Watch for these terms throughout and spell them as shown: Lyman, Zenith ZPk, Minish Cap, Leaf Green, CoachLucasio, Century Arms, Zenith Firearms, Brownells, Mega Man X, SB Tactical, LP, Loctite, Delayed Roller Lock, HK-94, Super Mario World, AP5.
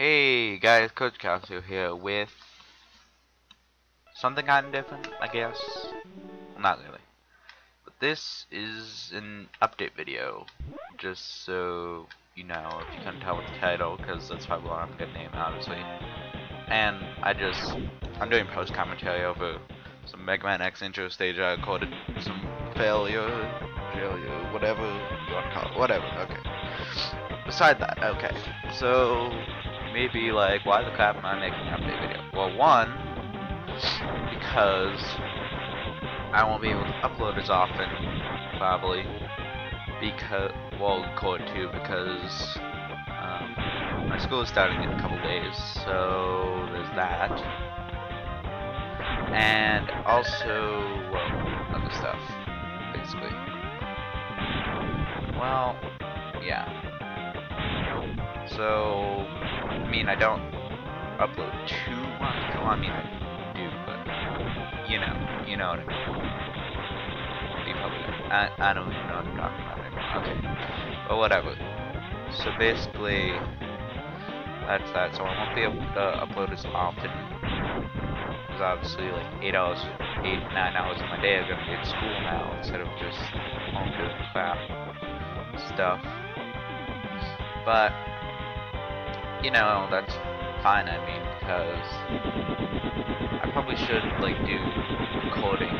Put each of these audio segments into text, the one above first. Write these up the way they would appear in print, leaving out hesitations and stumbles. Hey guys, CoachLucasio here with something kind of different, I guess. Not really. But this is an update video, just so you know, if you couldn't tell with the title, because that's probably what I'm going to name, obviously. And I'm doing post commentary over some Mega Man X intro stage I recorded, some failure, whatever you want to call it, whatever, okay. Beside that, okay, so maybe like, why the crap am I making an update video? Well, one, because I won't be able to upload as often, probably, because, well, record too, because my school is starting in a couple days, so there's that, and also, well, other stuff, basically. Well, yeah. So, I mean, I don't upload too much. Well, I mean, I do, but you know what I mean. You probably don't. I don't even know what I'm talking about anymore. Okay, but whatever. So basically, that's that. So I won't be able to upload as often. Because obviously, like 9 hours of my day are gonna be at school now instead of just home doing crap stuff. But you know, that's fine, I mean, because I probably should, like, do recording,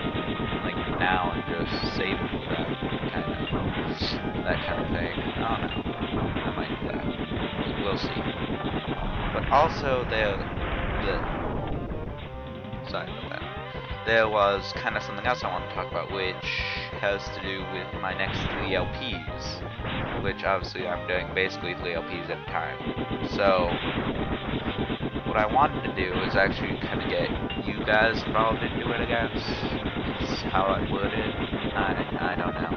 like, now and just save it for that kind of thing. I don't know, I might do that, we'll see. But also, there was kind of something else I want to talk about, which has to do with my next 3 LPs, which obviously I'm doing basically 3 LPs at a time. So what I wanted to do is actually kind of get you guys involved into it, I guess. That's how I would it. I don't know.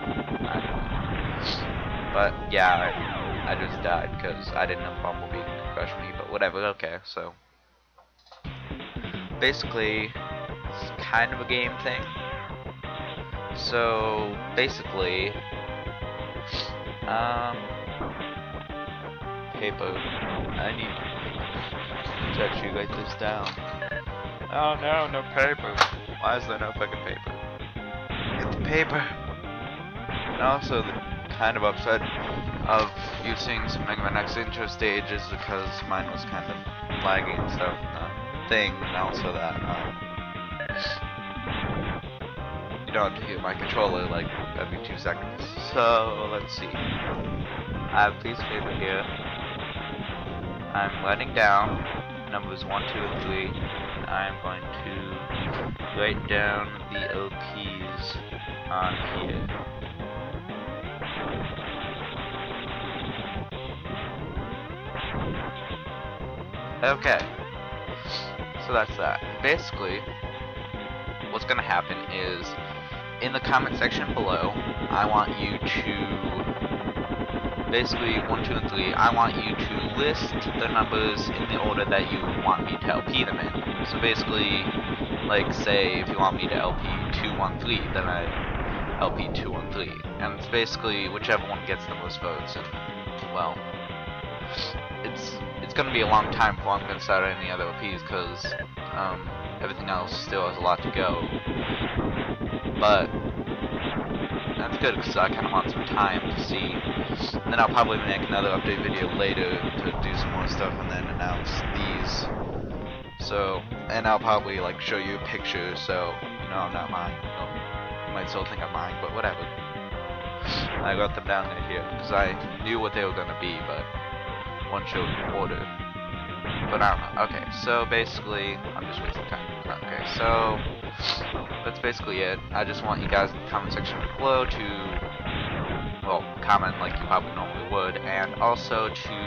But yeah, I just died because I didn't have Bumblebee to crush me, but whatever, okay, so. Basically, it's kind of a game thing. So basically, paper. I need to actually write this down. Oh no, no paper. Why is there no fucking paper? Get the paper. And also, the kind of upset of using some Mega Man X intro stage is because mine was kind of lagging and stuff. And the thing, and also that. You don't have to hear my controller like every 2 seconds. So let's see. I have these paper here. I'm writing down numbers 1, 2, and 3. And I'm going to write down the LPs on here. Okay. So that's that. Basically, what's gonna happen is, in the comment section below, I want you to, basically 1, 2, and 3, I want you to list the numbers in the order that you want me to LP them in. So basically, like say if you want me to LP 2, 1, 3, then I LP 2, 1, 3, and it's basically whichever one gets the most votes. And well, it's gonna be a long time before I'm gonna start any other LPs because everything else still has a lot to go. But that's good because I kind of want some time to see. And then I'll probably make another update video later to do some more stuff and then announce these. So, and I'll probably like show you a picture, so you know I'm not lying. You might still think I'm lying, but whatever. I wrote them down right here because I knew what they were gonna be, but one showed in order. But I don't know. Okay, so basically, I'm just wasting time. Okay, so that's basically it. I just want you guys in the comment section below to, well, comment like you probably normally would, and also to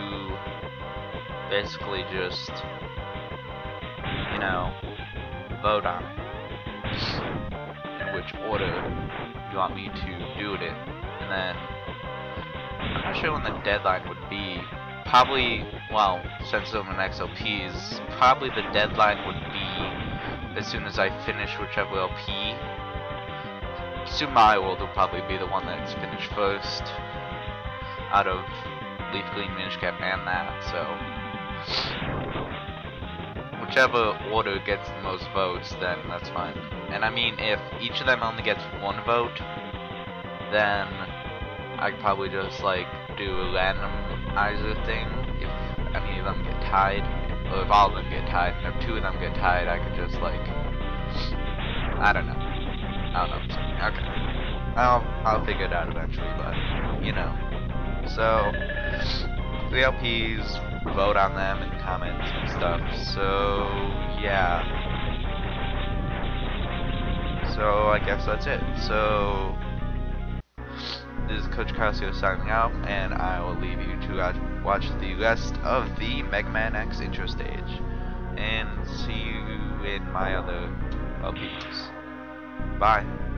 basically just, you know, vote on it, in which order you want me to do it in. And then I'm not sure when the deadline would be. Probably, well, since I'm an XLPs, probably the deadline would be as soon as I finish whichever LP. Super Mario World will probably be the one that's finished first out of Leaf Green, Minish Cap, and that, so whichever order gets the most votes, then that's fine. And I mean, if each of them only gets one vote, then I'd probably just like do a randomizer thing if any of them get tied, or if all of them get tied, and if two of them get tied, I could just like, I don't know. Okay, I'll figure it out eventually, but you know. So the LPs, vote on them and comments and stuff. So yeah. So I guess that's it. So this is CoachLucasio signing out, and I will leave you to watch the rest of the Mega Man X intro stage, and see you in my other LPs. Bye.